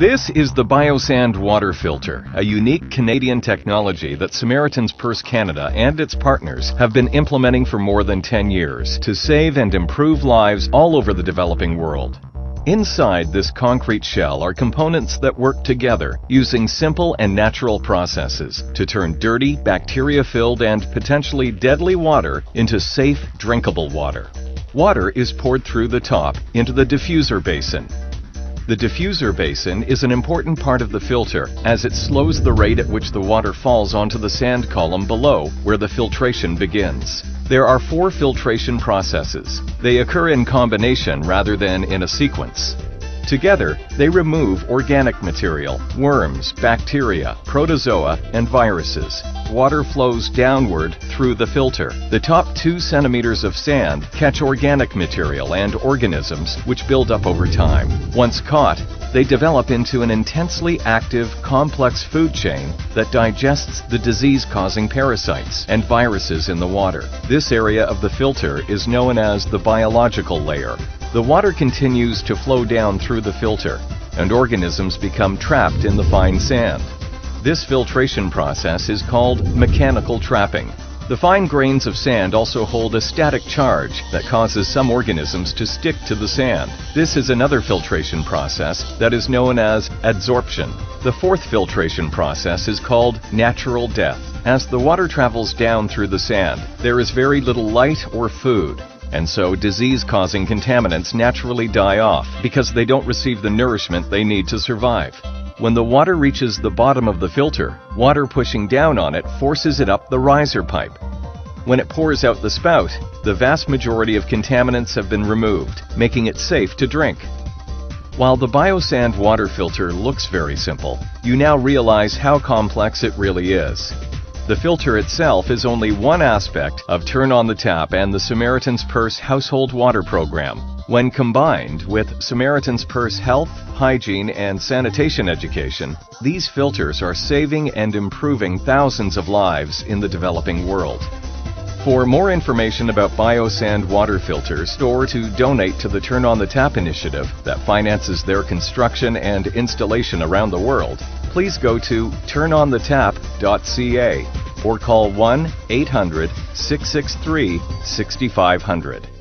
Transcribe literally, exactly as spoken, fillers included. This is the BioSand water filter, a unique Canadian technology that Samaritan's Purse Canada and its partners have been implementing for more than ten years to save and improve lives all over the developing world. Inside this concrete shell are components that work together using simple and natural processes to turn dirty, bacteria-filled and potentially deadly water into safe, drinkable water. Water is poured through the top into the diffuser basin. The diffuser basin is an important part of the filter as it slows the rate at which the water falls onto the sand column below where the filtration begins. There are four filtration processes. They occur in combination rather than in a sequence. Together, they remove organic material, worms, bacteria, protozoa, and viruses. Water flows downward through the filter. The top two centimeters of sand catch organic material and organisms which build up over time. Once caught, they develop into an intensely active, complex food chain that digests the disease-causing parasites and viruses in the water. This area of the filter is known as the biological layer. The water continues to flow down through the filter, and organisms become trapped in the fine sand. This filtration process is called mechanical trapping. The fine grains of sand also hold a static charge that causes some organisms to stick to the sand. This is another filtration process that is known as adsorption. The fourth filtration process is called natural death. As the water travels down through the sand, there is very little light or food, and so disease-causing contaminants naturally die off because they don't receive the nourishment they need to survive. When the water reaches the bottom of the filter, water pushing down on it forces it up the riser pipe. When it pours out the spout, the vast majority of contaminants have been removed, making it safe to drink. While the BioSand water filter looks very simple, you now realize how complex it really is. The filter itself is only one aspect of Turn on the Tap and the Samaritan's Purse household water program. When combined with Samaritan's Purse health, hygiene, and sanitation education, these filters are saving and improving thousands of lives in the developing world. For more information about BioSand water filters or to donate to the Turn on the Tap initiative that finances their construction and installation around the world, please go to turn on the tap dot c a or call one eight hundred, six six three, six five hundred.